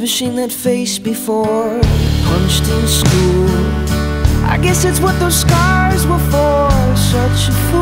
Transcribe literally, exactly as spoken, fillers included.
never seen that face before. Punched in school, I guess it's what those scars were for. Such a fool.